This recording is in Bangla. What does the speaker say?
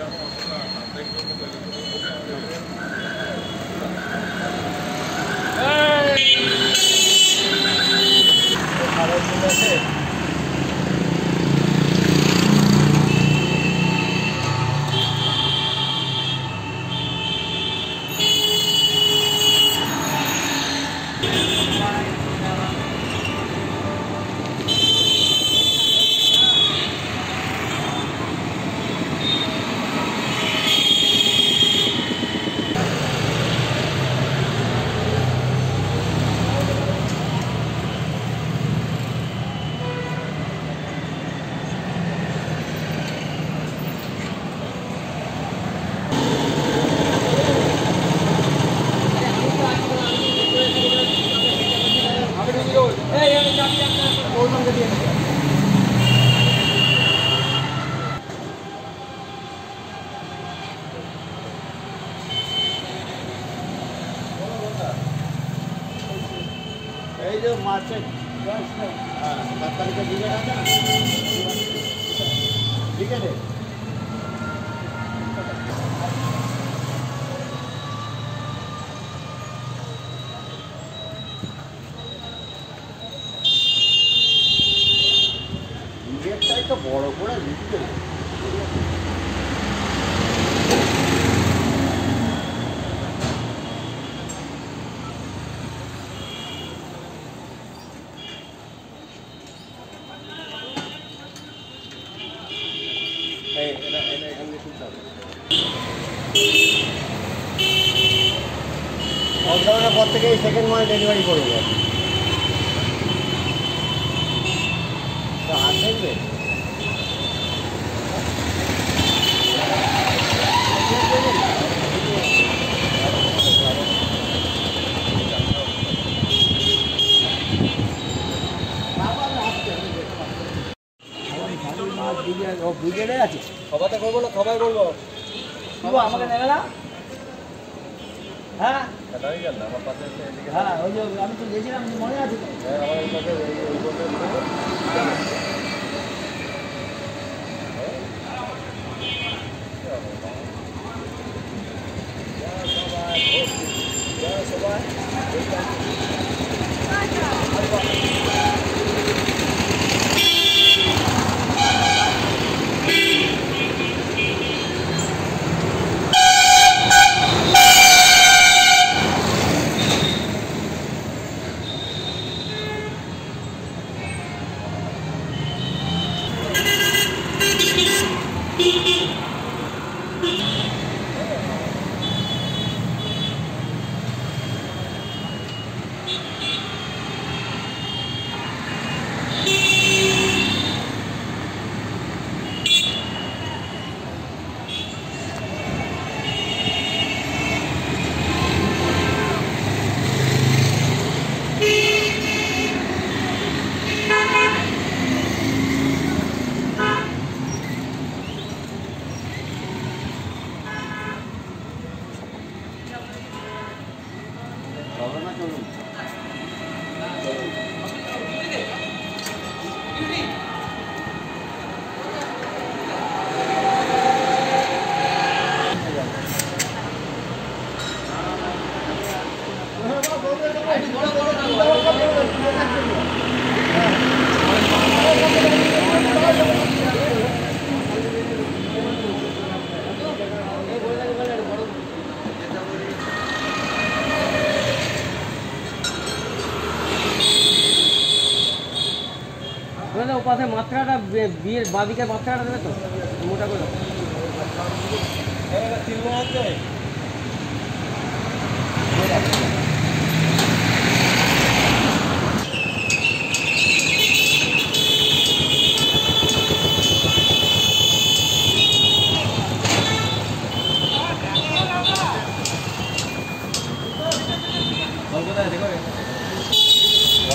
जो मार्केट ठीक है तो बड़ पड़ा लिखते लकडाउन पर থেকে सेकेंड माल डिलीवरी করব তো আসবে ব্রিগেডে আছে সবাইতে করব না সবাই করব তুই আমাকে নেবে না হ্যাঁ তাই গেল না আমার পাশে এদিকে হ্যাঁ ওই যে আমি তো গেছিলাম মনে আছে হ্যাঁ আমার কাছে ওই বলতে হ্যাঁ সবাই पासे मात्राটা বিয়ের বাবিকার মাত্রাটা দেবে তো মোটা করে এইটা তিলমা আছে